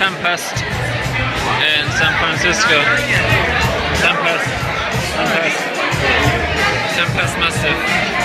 Tempest in San Francisco. Tempest Massive.